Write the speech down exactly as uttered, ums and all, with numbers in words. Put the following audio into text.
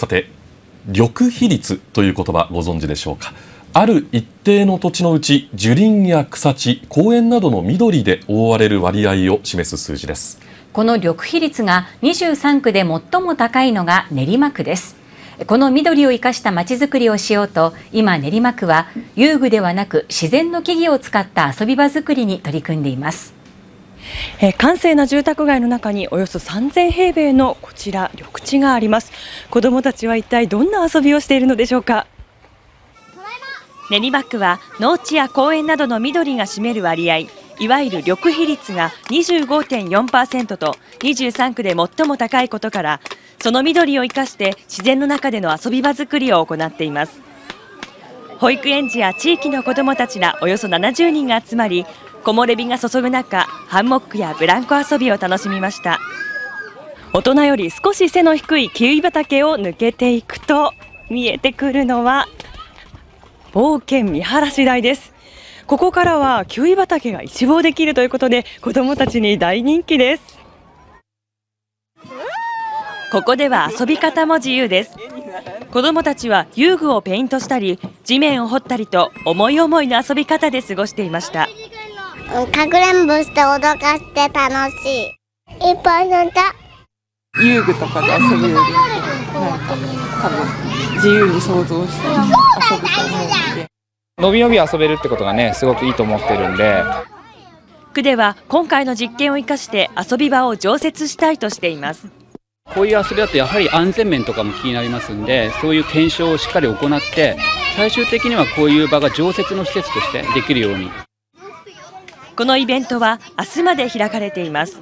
さて、緑肥率という言葉ご存知でしょうか。ある一定の土地のうち、樹林や草地、公園などの緑で覆われる割合を示す数字です。この緑肥率がにじゅうさんくで最も高いのが練馬区です。この緑を生かしたまちづくりをしようと、今練馬区は遊具ではなく自然の木々を使った遊び場づくりに取り組んでいます。えー、閑静な住宅街の中におよそさんぜんへいべいのこちら緑地があります。子どもたちは一体どんな遊びをしているのでしょうか。練馬区は農地や公園などの緑が占める割合、いわゆる緑肥率が にじゅうごてんよんパーセント とにじゅうさんくで最も高いことから、その緑を生かして自然の中での遊び場づくりを行っています。保育園児や地域の子どもたちらおよそななじゅうにんが集まり、木漏れ日が注ぐ中、ハンモックやブランコ遊びを楽しみました。大人より少し背の低いキウイ畑を抜けていくと、見えてくるのは冒険見晴らし台です。ここからはキウイ畑が一望できるということで、子どもたちに大人気です。ここでは遊び方も自由です。子どもたちは遊具をペイントしたり、地面を掘ったりと思い思いの遊び方で過ごしていました。かくれんぼして脅かして楽しい。いっぱい遊んだ。遊具とかで遊ぶより、なんか多分自由に想像して遊ぶと思うので、のびのび遊べるってことがね、すごくいいと思ってるんで。区では今回の実験を生かして遊び場を常設したいとしています。こういう遊びだとやはり安全面とかも気になりますんで、そういう検証をしっかり行って、最終的にはこういう場が常設の施設としてできるように。このイベントは明日まで開かれています。